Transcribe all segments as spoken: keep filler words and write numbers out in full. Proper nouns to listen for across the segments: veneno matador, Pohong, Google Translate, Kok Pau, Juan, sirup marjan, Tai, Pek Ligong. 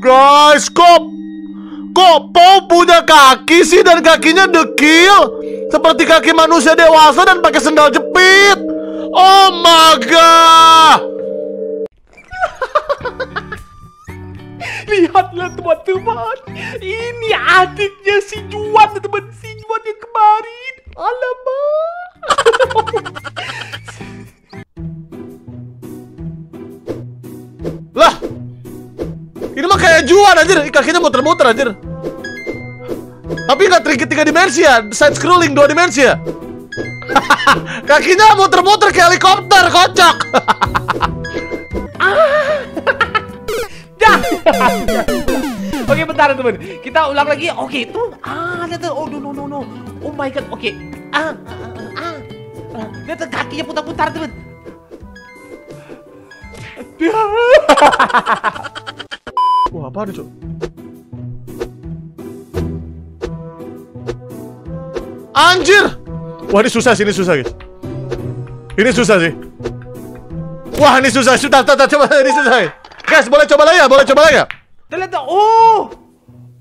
Guys, Kok Kok Pau punya kaki sih, dan kakinya dekil seperti kaki manusia dewasa dan pakai sendal jepit. Oh my god. Lihatlah teman-teman, ini adiknya si Juan, teman, si Juan yang kemarin. Alamak. Lah, ini mah kayak Juan anjir, kakinya muter-muter anjir. Tapi nggak trik tiga dimensi ya, side scrolling dua dimensi ya. Kakinya muter-muter kayak helikopter, kocak. Oke, bentar teman, kita ulang lagi. Oke, itu ah, lihat tuh. Oh no no no, oh my god. Oke, ah ah ah, lihat kakinya putar-putar teman. Wah, apa ada, Cok? Anjir! Wah, ini susah sih, ini susah guys. Ini susah sih. Wah, ini susah, sudah, sudah, coba, ini susah. Guys, boleh coba lagi ya, boleh coba lagi ya. Lihat, oh,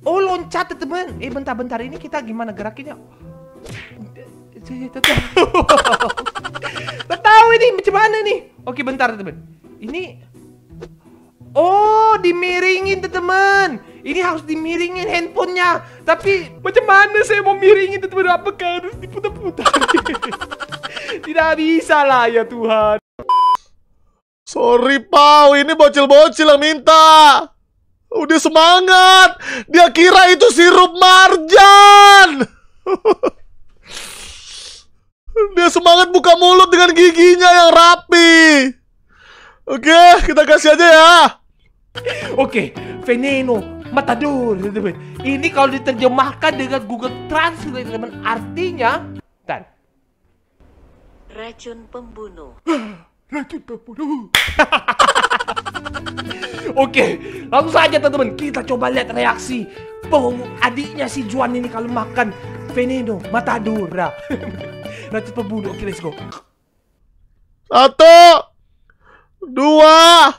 oh loncat teman. Eh, bentar-bentar, ini kita gimana gerakinnya? Tidak tahu ini macam mana nih. Oke, bentar teman. Ini, oh dimiringin teman. Ini harus dimiringin handphonenya. Tapi macam mana saya mau miringin teman? Apakah harus diputar-putar? Tidak bisa lah ya Tuhan. Sorry Pau, ini bocil-bocil yang minta. Udah semangat, dia kira itu sirup marjan. Dia semangat buka mulut dengan giginya yang rapi. Oke, kita kasih aja ya. Oke, veneno matador. Ini kalau diterjemahkan dengan Google Translate, teman, artinya tan. Racun pembunuh. Racun pembunuh. Oke, langsung saja teman-teman, kita coba lihat reaksi Pohong, adiknya si Juan ini kalau makan veneno matador. Racun pembunuh. Oke, let's go. Satu, dua,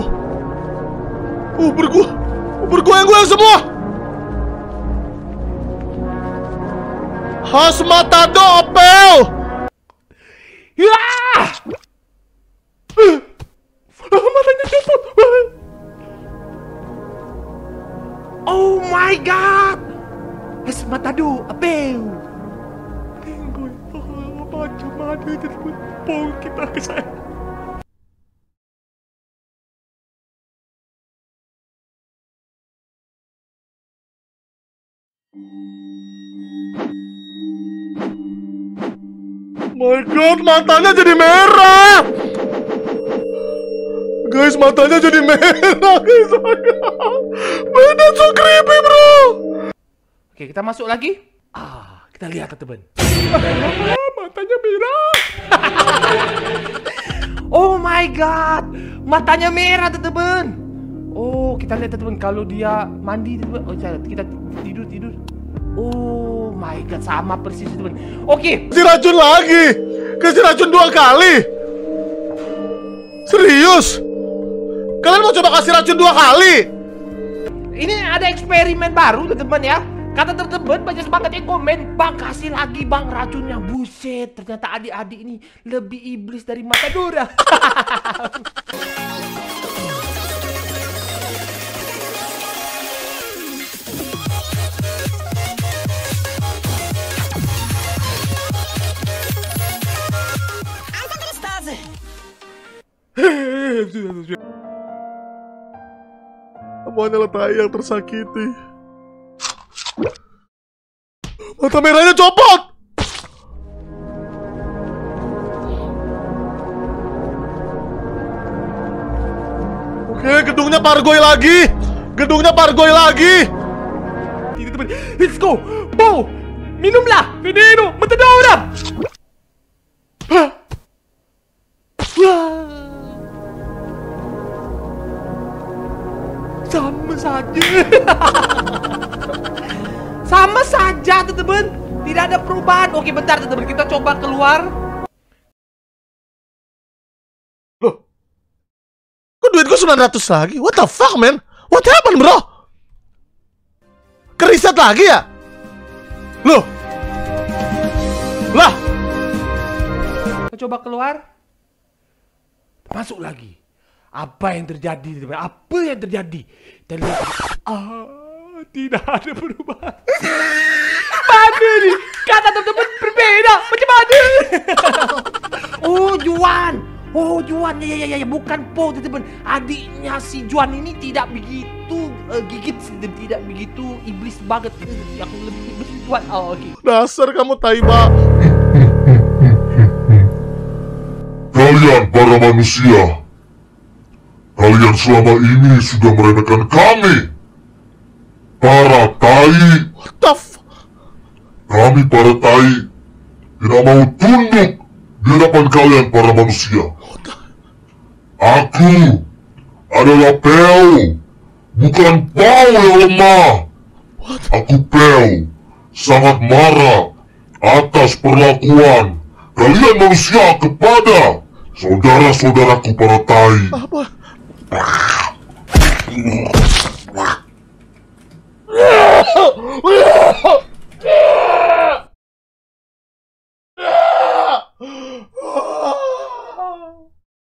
oh, uber gua, uber gua yang gua yang semua. Has matado opel. Ya, matanya copot. Oh my god, es matado apel. Tinggal apa cuma ada terus pol kita ke sana. My god, matanya jadi merah. Guys, matanya jadi merah, guys. Bener, so creepy, bro. Oke, kita masuk lagi. Ah, kita lihat, teman. Matanya merah. Oh my god, matanya merah, teman. Oh, kita lihat, teman. Kalau dia mandi, teman. Oh, kita tidur, tidur. Oh my god, sama persis, teman. Oke, kasih racun lagi. Kasih racun dua kali. Serius? Kalian mau coba kasih racun dua kali? Ini ada eksperimen baru teman ya. Kata teman-teman banyak banget yang komen, bang kasih lagi bang racunnya. Buset, ternyata adik-adik ini lebih iblis dari matadora. Hehehe. Kamu hanyalah Tai yang tersakiti. Mata merahnya copot. Oke, gedungnya pargoy lagi. Gedungnya pargoy lagi. Let's go. Pau, minumlah veneno matador. Sama saja. Sama saja teman-teman. Tidak ada perubahan. Oke, bentar teman-teman, kita coba keluar. Loh, kok duit gue sembilan ratus lagi? What the fuck, man? What happened, bro? Keriset lagi ya? Loh, lah, coba keluar. Masuk lagi. Apa yang terjadi? Apa yang terjadi? Terlihat, ah, tidak ada perubahan. Aduh, nih, kata teman-teman berbeda. Macam mana? Oh, Juan. Oh, Juan. Ya, ya, ya, ya. Bukan Po, teman-teman. Adiknya si Juan ini tidak begitu uh, gigit, tidak begitu iblis banget. Yang lebih iblis Juan. Oh, oke. Okay. Dasar kamu tai bak. Kalian para manusia, kalian selama ini sudah meremehkan kami, para tai. Kami para tai tidak mau tunduk di hadapan kalian para manusia. Aku adalah Pau, bukan Pau yang lemah. Aku Pau, sangat marah atas perlakuan kalian manusia kepada saudara-saudaraku para tai. Apa?